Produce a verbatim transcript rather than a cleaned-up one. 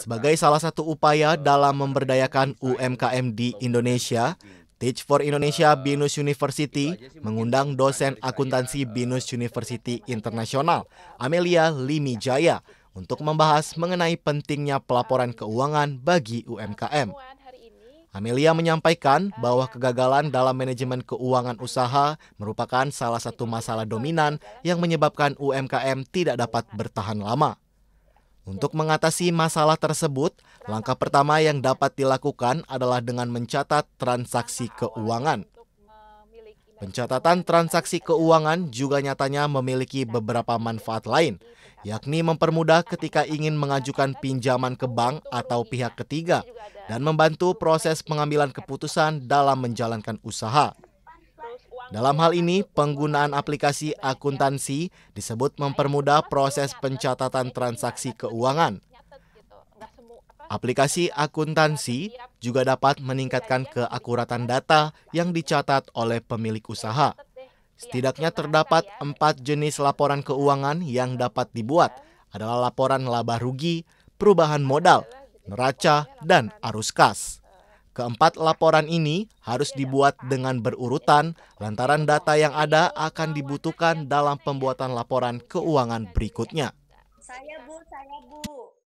Sebagai salah satu upaya dalam memberdayakan U M K M di Indonesia, Teach for Indonesia BINUS University mengundang dosen akuntansi BINUS University Internasional, Amelia Limijaya, untuk membahas mengenai pentingnya pelaporan keuangan bagi U M K M. Amelia menyampaikan bahwa kegagalan dalam manajemen keuangan usaha merupakan salah satu masalah dominan yang menyebabkan U M K M tidak dapat bertahan lama. Untuk mengatasi masalah tersebut, langkah pertama yang dapat dilakukan adalah dengan mencatat transaksi keuangan. Pencatatan transaksi keuangan juga nyatanya memiliki beberapa manfaat lain, yakni mempermudah ketika ingin mengajukan pinjaman ke bank atau pihak ketiga dan membantu proses pengambilan keputusan dalam menjalankan usaha. Dalam hal ini, penggunaan aplikasi akuntansi disebut mempermudah proses pencatatan transaksi keuangan. Aplikasi akuntansi juga dapat meningkatkan keakuratan data yang dicatat oleh pemilik usaha. Setidaknya terdapat empat jenis laporan keuangan yang dapat dibuat, adalah laporan laba rugi, perubahan modal, neraca, dan arus kas. Keempat laporan ini harus dibuat dengan berurutan lantaran data yang ada akan dibutuhkan dalam pembuatan laporan keuangan berikutnya. Saya Bu, saya Bu.